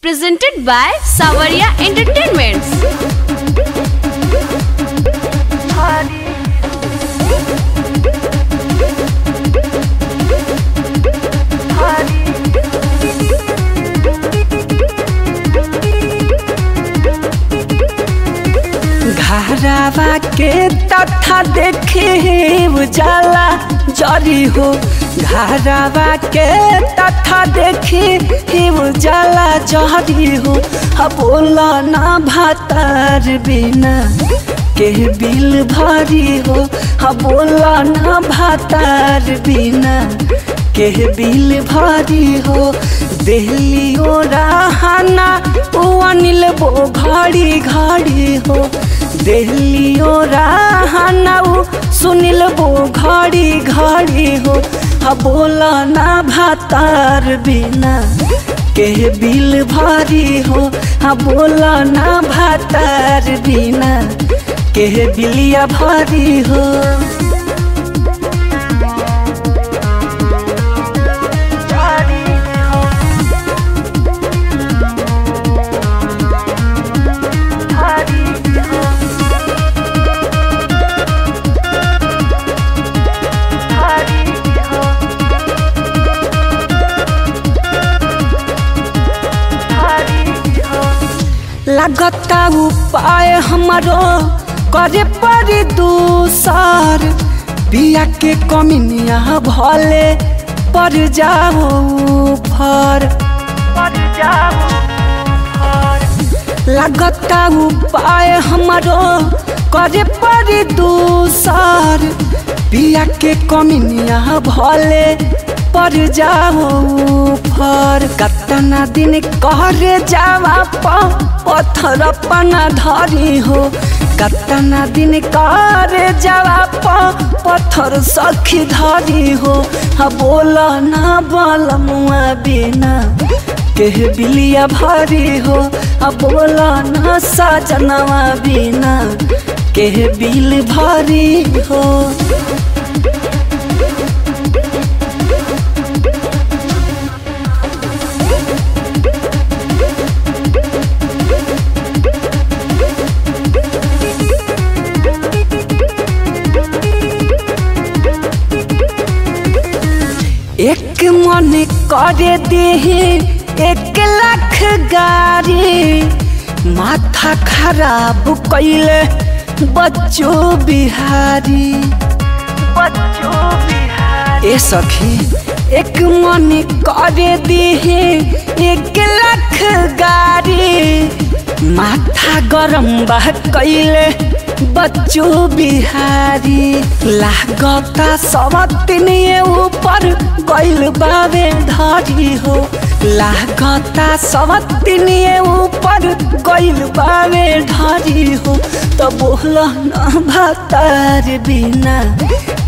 Presented by Sawariya Entertainments. घरवा के तथा देखे उजाला जरी हो, घरवा के तथा देखी उजाला जरी हो। बोला ना भातार बिना के बिल भरी हो, बोला ना भातार बिना के बिल भरी हो। दिल्ली ओ रहना ओ अनिल बो घड़ी घड़ी हो, दिल्ली ओ रहना ओ सुनिल बो घड़ी घड़ी हो। बोला ना भातार बिना के बिल भरी हो, बोला ना भातार बिना के बिलिया भरी हो। लगता उपाय हमारो करे पड़ी दूसर, बिया के कमिनिया भले पर जाओ फर। लगता उपाय हमारो करे पड़ी दूसर, बिया के कमिनिया भले पर जाओ फर। कतना दिन कहरे जावा पत्थर पना धरी हो, कतना दिन कहरे जावा पत्थर सखी धरी हो। बोला ना बलमुआ बिना के बिलिया भरी हो, बोला ना सजनवा बिना के बिल भरी हो। एक मन करे देहे 1 लाख गारी, माथा खराब कैले बच्चू बिहारी। ए सखी एक मन करे देहे 1 लाख गारी, माथा गरम बह कैले बच्चू बिहारी। लागता सबतिनिए ऊपर गइल बावे धरी हो, लागता सबतिनिए ऊपर गइल बावे धरी हो। तो बोला ना भातार बिना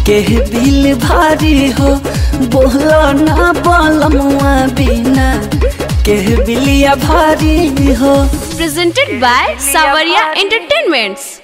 के बिल भरी हो, बोला ना बलमुआ बिना के बिलिया भरी हो। Presented by Sawariya entertainments.